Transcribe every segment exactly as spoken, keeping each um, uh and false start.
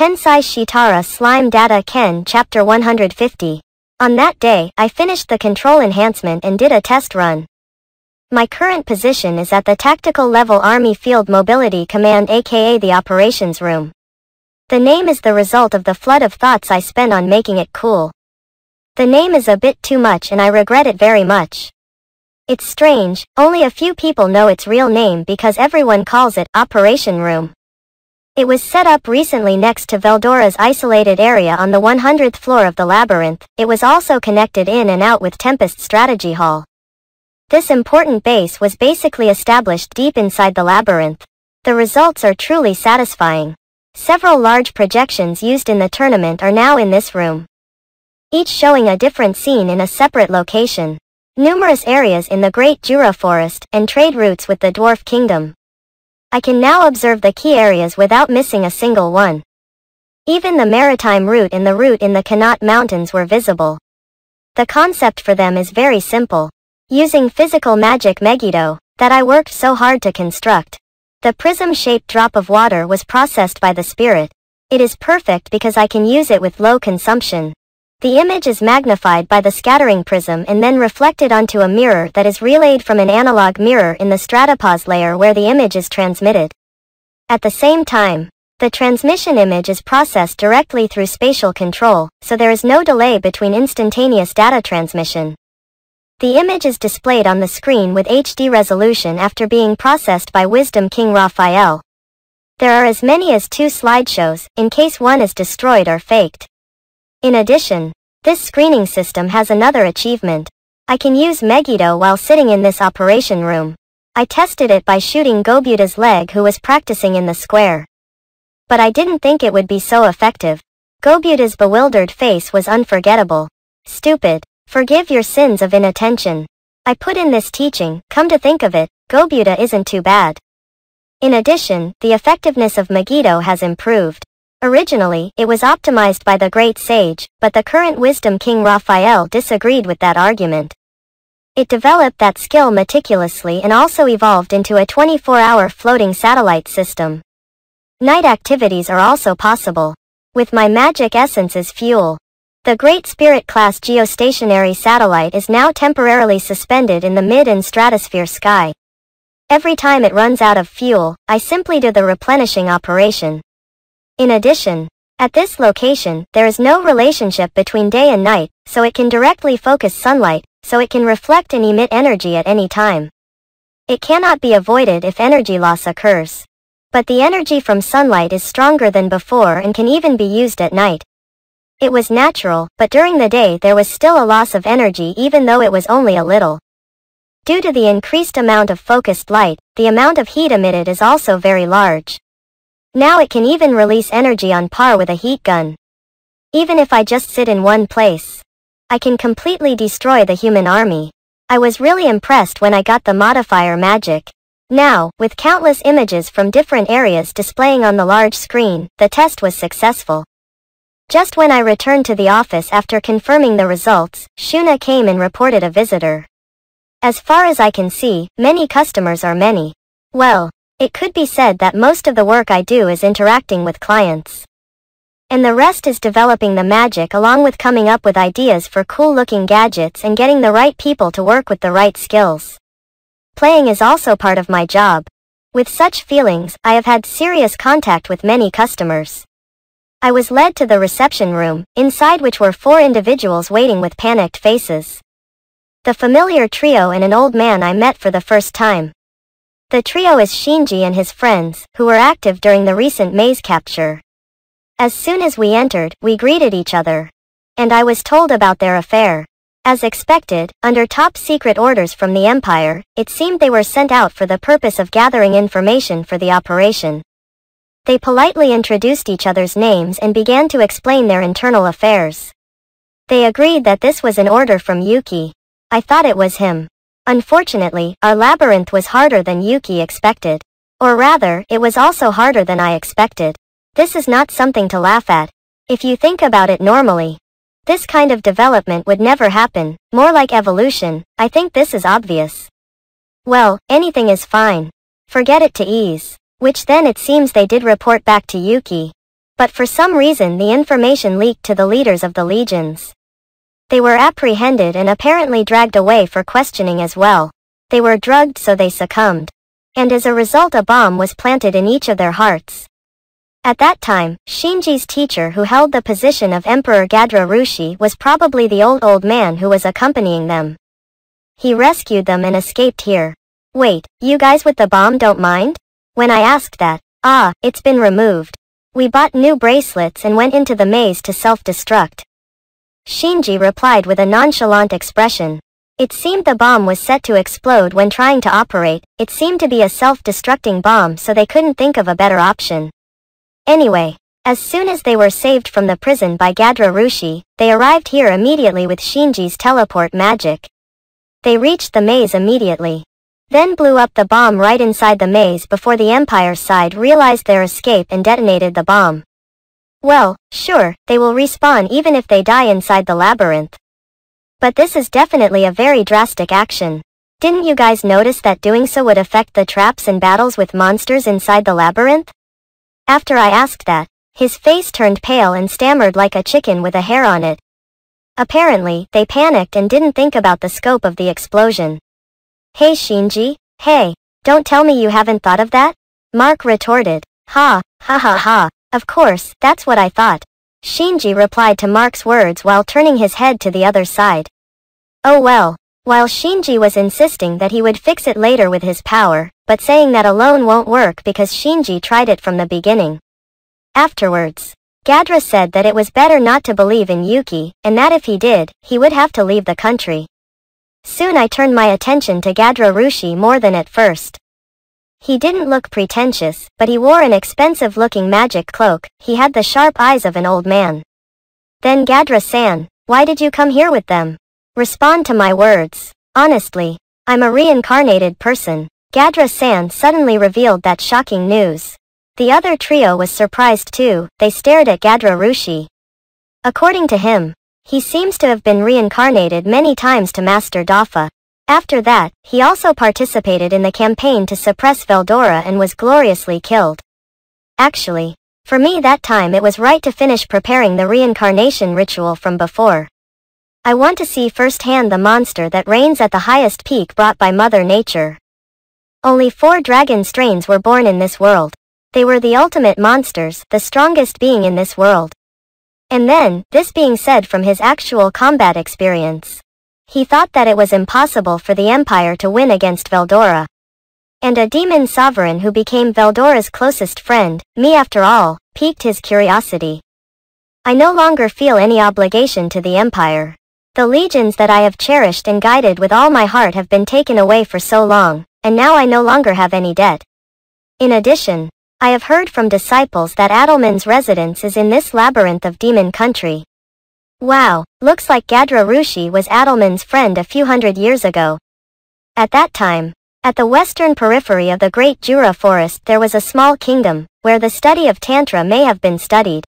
Tensei Shitara Slime Datta Ken Chapter one hundred fifty. On that day, I finished the control enhancement and did a test run. My current position is at the Tactical Level Army Field Mobility Command, aka the Operations Room. The name is the result of the flood of thoughts I spent on making it cool. The name is a bit too much and I regret it very much. It's strange, only a few people know its real name because everyone calls it Operation Room. It was set up recently next to Veldora's isolated area on the one hundredth floor of the labyrinth. It was also connected in and out with Tempest Strategy Hall. This important base was basically established deep inside the labyrinth. The results are truly satisfying. Several large projections used in the tournament are now in this room, each showing a different scene in a separate location. Numerous areas in the Great Jura Forest, and trade routes with the Dwarf Kingdom. I can now observe the key areas without missing a single one. Even the maritime route and the route in the Kanat Mountains were visible. The concept for them is very simple. Using physical magic Megido, that I worked so hard to construct. The prism-shaped drop of water was processed by the spirit. It is perfect because I can use it with low consumption. The image is magnified by the scattering prism and then reflected onto a mirror that is relayed from an analog mirror in the Stratopause layer where the image is transmitted. At the same time, the transmission image is processed directly through spatial control, so there is no delay between instantaneous data transmission. The image is displayed on the screen with H D resolution after being processed by Wisdom King Raphael. There are as many as two slideshows, in case one is destroyed or faked. In addition, this screening system has another achievement. I can use Megido while sitting in this operation room. I tested it by shooting Gobuda's leg, who was practicing in the square. But I didn't think it would be so effective. Gobuda's bewildered face was unforgettable. Stupid. Forgive your sins of inattention. I put in this teaching. Come to think of it, Gobuda isn't too bad. In addition, the effectiveness of Megido has improved. Originally, it was optimized by the Great Sage, but the current Wisdom King Raphael disagreed with that argument. It developed that skill meticulously and also evolved into a twenty-four hour floating satellite system. Night activities are also possible. With my magic essence as fuel, the Great Spirit class geostationary satellite is now temporarily suspended in the mid and stratosphere sky. Every time it runs out of fuel, I simply do the replenishing operation. In addition, at this location, there is no relationship between day and night, so it can directly focus sunlight, so it can reflect and emit energy at any time. It cannot be avoided if energy loss occurs. But the energy from sunlight is stronger than before and can even be used at night. It was natural, but during the day there was still a loss of energy even though it was only a little. Due to the increased amount of focused light, the amount of heat emitted is also very large. Now it can even release energy on par with a heat gun. Even if I just sit in one place, I can completely destroy the human army. I was really impressed when I got the modifier magic. Now, with countless images from different areas displaying on the large screen, the test was successful. Just when I returned to the office after confirming the results, Shuna came and reported a visitor. As far as I can see, many customers are many. Well, it could be said that most of the work I do is interacting with clients. And the rest is developing the magic along with coming up with ideas for cool-looking gadgets and getting the right people to work with the right skills. Playing is also part of my job. With such feelings, I have had serious contact with many customers. I was led to the reception room, inside which were four individuals waiting with panicked faces. The familiar trio and an old man I met for the first time. The trio is Shinji and his friends, who were active during the recent maze capture. As soon as we entered, we greeted each other. And I was told about their affair. As expected, under top secret orders from the Empire, it seemed they were sent out for the purpose of gathering information for the operation. They politely introduced each other's names and began to explain their internal affairs. They agreed that this was an order from Yuki. I thought it was him. Unfortunately, our labyrinth was harder than Yuki expected. Or rather, it was also harder than I expected. This is not something to laugh at. If you think about it normally, this kind of development would never happen, more like evolution. I think this is obvious. Well, anything is fine. Forget it to ease. Which then it seems they did report back to Yuki. but for some reason the information leaked to the leaders of the legions. They were apprehended and apparently dragged away for questioning as well. They were drugged, so they succumbed. And as a result, a bomb was planted in each of their hearts. At that time, Shinji's teacher, who held the position of Emperor Gadra Rushi, was probably the old old man who was accompanying them. He rescued them and escaped here. Wait, you guys with the bomb don't mind? When I asked that, ah, it's been removed. We bought new bracelets and went into the maze to self-destruct. Shinji replied with a nonchalant expression. It seemed the bomb was set to explode when trying to operate. It seemed to be a self-destructing bomb, so they couldn't think of a better option. Anyway, as soon as they were saved from the prison by Gadra Rushi, they arrived here immediately with Shinji's teleport magic. They reached the maze immediately. Then blew up the bomb right inside the maze before the Empire side realized their escape and detonated the bomb. Well, sure, they will respawn even if they die inside the labyrinth. But this is definitely a very drastic action. Didn't you guys notice that doing so would affect the traps and battles with monsters inside the labyrinth? After I asked that, his face turned pale and stammered like a chicken with a hair on it. Apparently, they panicked and didn't think about the scope of the explosion. Hey Shinji, hey, don't tell me you haven't thought of that? Mark retorted. Ha, ha ha ha, of course, that's what I thought. Shinji replied to Mark's words while turning his head to the other side. Oh well, while Shinji was insisting that he would fix it later with his power, but saying that alone won't work because Shinji tried it from the beginning. Afterwards, Gadra said that it was better not to believe in Yuki, and that if he did, he would have to leave the country. Soon I turned my attention to Gadra Rushi more than at first. He didn't look pretentious, but he wore an expensive-looking magic cloak. He had the sharp eyes of an old man. Then Gadra-san, why did you come here with them? Respond to my words. Honestly, I'm a reincarnated person. Gadra-san suddenly revealed that shocking news. The other trio was surprised too. They stared at Gadra Rushi. According to him, he seems to have been reincarnated many times to Master Dafa. After that, he also participated in the campaign to suppress Veldora and was gloriously killed. Actually, for me that time it was right to finish preparing the reincarnation ritual from before. I want to see firsthand the monster that reigns at the highest peak brought by Mother Nature. Only four dragon strains were born in this world. They were the ultimate monsters, the strongest being in this world. And then, this being said from his actual combat experience. He thought that it was impossible for the Empire to win against Veldora. And a demon sovereign who became Veldora's closest friend, me after all, piqued his curiosity. I no longer feel any obligation to the Empire. The legions that I have cherished and guided with all my heart have been taken away for so long, and now I no longer have any debt. In addition, I have heard from disciples that Adelman's residence is in this labyrinth of demon country. Wow, looks like Gadra Rushi was Adelman's friend a few hundred years ago. At that time, at the western periphery of the Great Jura Forest there was a small kingdom, where the study of Tantra may have been studied.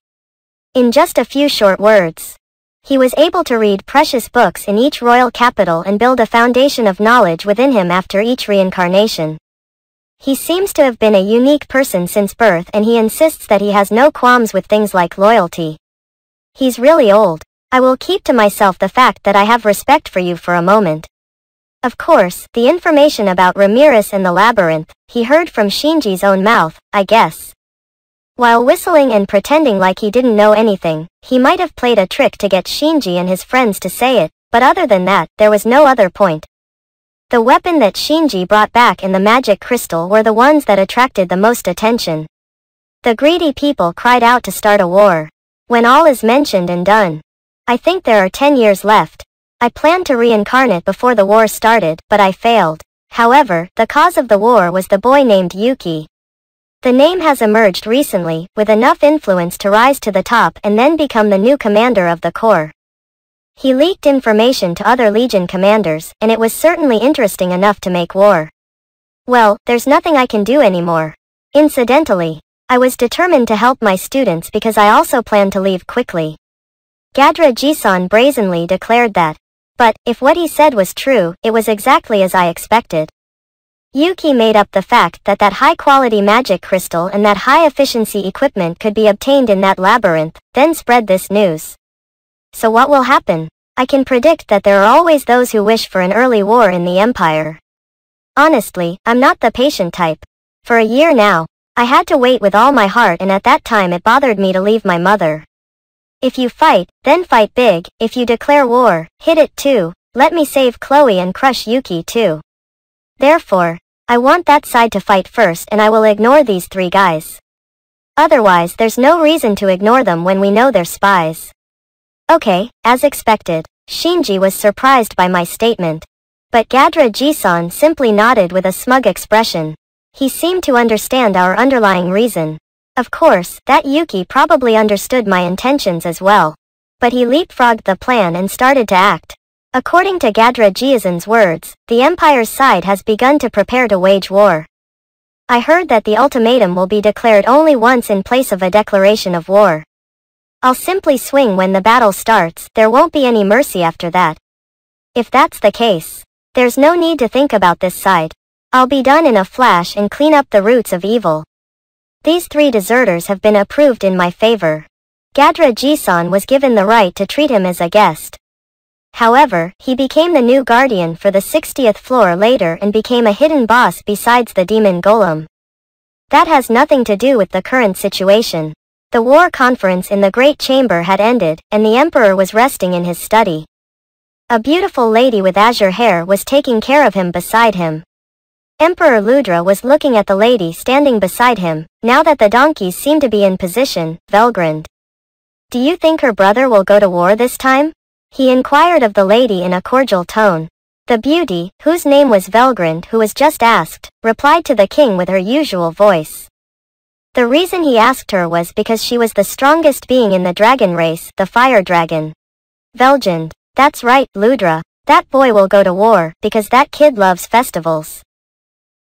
In just a few short words, he was able to read precious books in each royal capital and build a foundation of knowledge within him after each reincarnation. He seems to have been a unique person since birth, and he insists that he has no qualms with things like loyalty. He's really old. I will keep to myself the fact that I have respect for you for a moment. Of course, the information about Ramirez and the labyrinth, he heard from Shinji's own mouth, I guess. While whistling and pretending like he didn't know anything, he might have played a trick to get Shinji and his friends to say it, but other than that, there was no other point. The weapon that Shinji brought back and the magic crystal were the ones that attracted the most attention. The greedy people cried out to start a war. When all is mentioned and done. I think there are ten years left. I planned to reincarnate before the war started, but I failed. However, the cause of the war was the boy named Yuki. The name has emerged recently, with enough influence to rise to the top and then become the new commander of the Corps. He leaked information to other Legion commanders, and it was certainly interesting enough to make war. Well, there's nothing I can do anymore. Incidentally, I was determined to help my students because I also planned to leave quickly. Gadra Jisan brazenly declared that. But, if what he said was true, it was exactly as I expected. Yuki made up the fact that that high-quality magic crystal and that high-efficiency equipment could be obtained in that labyrinth, then spread this news. So what will happen? I can predict that there are always those who wish for an early war in the Empire. Honestly, I'm not the patient type. For a year now, I had to wait with all my heart, and at that time it bothered me to leave my mother. If you fight, then fight big. If you declare war, hit it too. Let me save Chloe and crush Yuki too. Therefore, I want that side to fight first, and I will ignore these three guys. Otherwise there's no reason to ignore them when we know they're spies. Okay, as expected, Shinji was surprised by my statement. But Gadra Jisan simply nodded with a smug expression. He seemed to understand our underlying reason. Of course, that Yuki probably understood my intentions as well. But he leapfrogged the plan and started to act. According to Gadra Jisan's words, the Empire's side has begun to prepare to wage war. I heard that the ultimatum will be declared only once in place of a declaration of war. I'll simply swing when the battle starts. There won't be any mercy after that. If that's the case, there's no need to think about this side. I'll be done in a flash and clean up the roots of evil. These three deserters have been approved in my favor. Gadra Jisan was given the right to treat him as a guest. However, he became the new guardian for the sixtieth floor later and became a hidden boss besides the demon golem. That has nothing to do with the current situation. The war conference in the Great Chamber had ended, and the Emperor was resting in his study. A beautiful lady with azure hair was taking care of him beside him. Emperor Ludra was looking at the lady standing beside him. Now that the donkeys seem to be in position, Velgrind. Do you think her brother will go to war this time? He inquired of the lady in a cordial tone. The beauty, whose name was Velgrind, who was just asked, replied to the king with her usual voice. The reason he asked her was because she was the strongest being in the dragon race, the fire dragon. Velgrind. That's right, Ludra. That boy will go to war, because that kid loves festivals.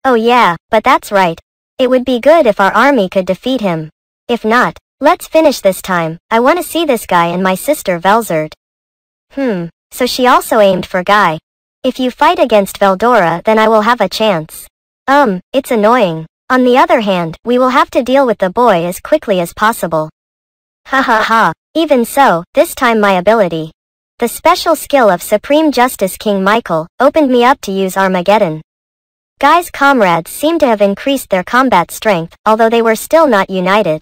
Oh yeah, but that's right. It would be good if our army could defeat him. If not, let's finish this time. I want to see this guy and my sister Velzard. Hmm, so she also aimed for Guy. If you fight against Veldora, then I will have a chance. Um, it's annoying. On the other hand, we will have to deal with the boy as quickly as possible. Ha ha ha. Even so, this time my ability, the special skill of Supreme Justice King Michael, opened me up to use Armageddon. Guy's comrades seemed to have increased their combat strength, although they were still not united.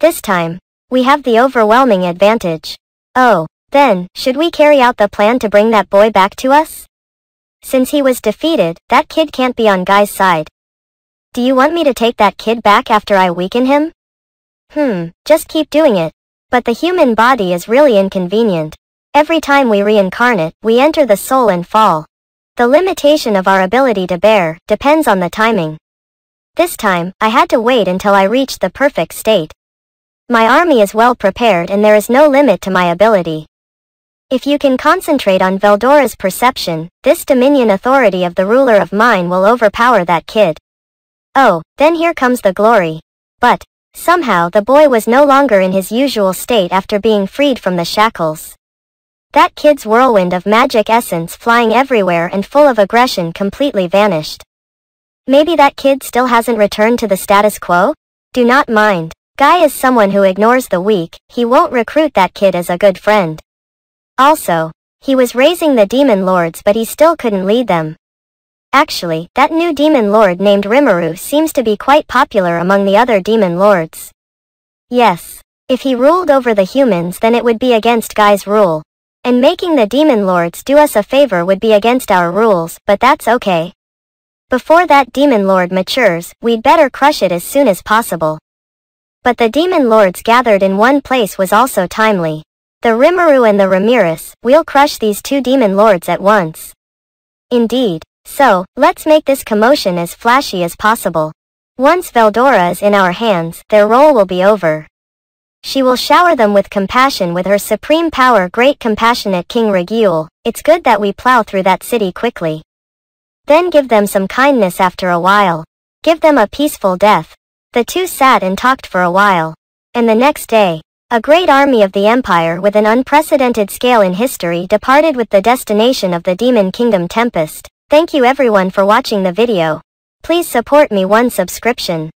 This time, we have the overwhelming advantage. Oh. Then, should we carry out the plan to bring that boy back to us? Since he was defeated, that kid can't be on Guy's side. Do you want me to take that kid back after I weaken him? Hmm, just keep doing it. But the human body is really inconvenient. Every time we reincarnate, we enter the soul and fall. The limitation of our ability to bear depends on the timing. This time, I had to wait until I reached the perfect state. My army is well prepared and there is no limit to my ability. If you can concentrate on Veldora's perception, this dominion authority of the ruler of mine will overpower that kid. Oh, then here comes the glory. But, somehow the boy was no longer in his usual state after being freed from the shackles. That kid's whirlwind of magic essence flying everywhere and full of aggression completely vanished. Maybe that kid still hasn't returned to the status quo? Do not mind. Guy is someone who ignores the weak. He won't recruit that kid as a good friend. Also, he was raising the demon lords, but he still couldn't lead them. Actually, that new demon lord named Rimuru seems to be quite popular among the other demon lords. Yes, if he ruled over the humans, then it would be against Guy's rule. And making the demon lords do us a favor would be against our rules, but that's okay. Before that demon lord matures, we'd better crush it as soon as possible. But the demon lords gathered in one place was also timely. The Rimuru and the Ramiris. We'll crush these two demon lords at once. Indeed. So, let's make this commotion as flashy as possible. Once Veldora is in our hands, their role will be over. She will shower them with compassion with her supreme power, Great Compassionate King Raguel. It's good that we plow through that city quickly. Then give them some kindness after a while. Give them a peaceful death. The two sat and talked for a while. And the next day, a great army of the Empire with an unprecedented scale in history departed with the destination of the Demon Kingdom Tempest. Thank you everyone for watching the video. Please support me one subscription.